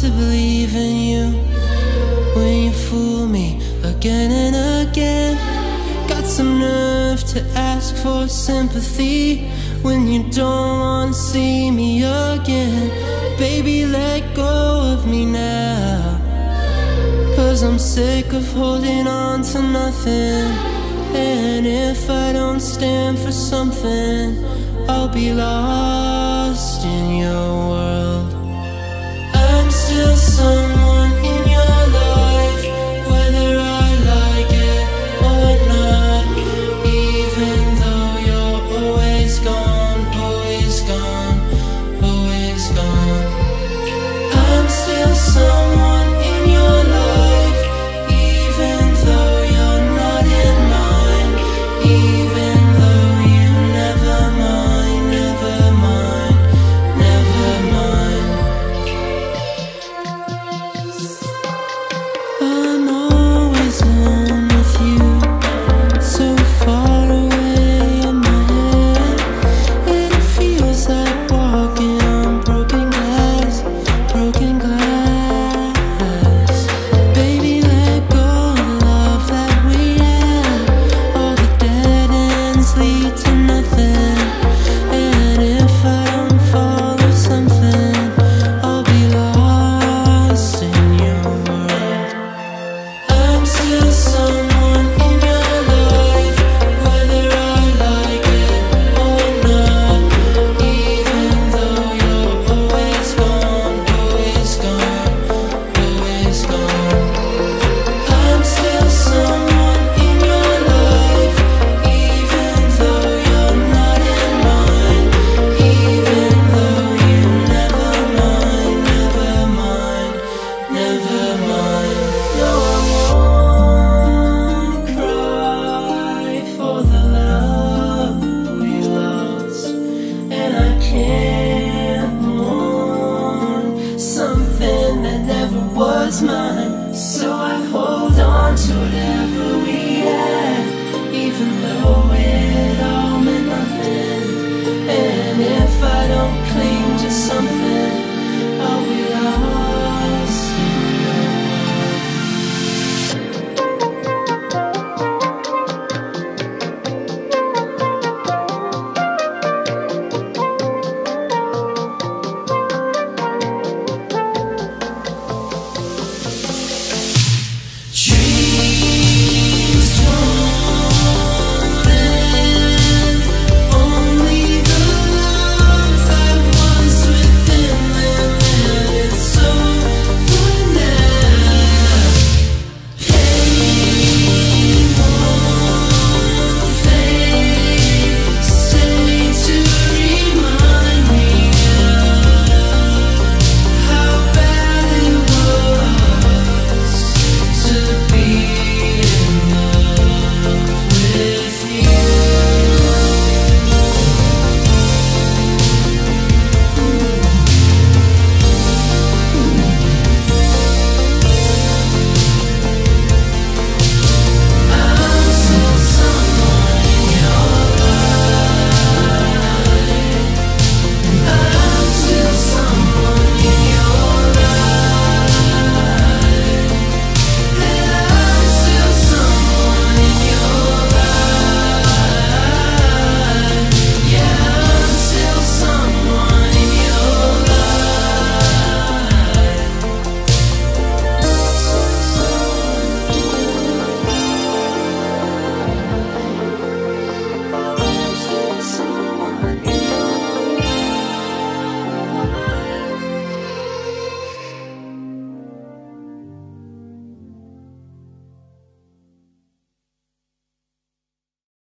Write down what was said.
to believe in you when you fool me again and again. Got some nerve to ask for sympathy when you don't want to see me again. Baby, let go of me now, 'cause I'm sick of holding on to nothing. And if I don't stand for something, I'll be lost in your world. I'm still someone in your life, whether I like it or not. Even though you're always gone, always gone, always gone. I'm still someone. Something that never was mine, so I hold on to it every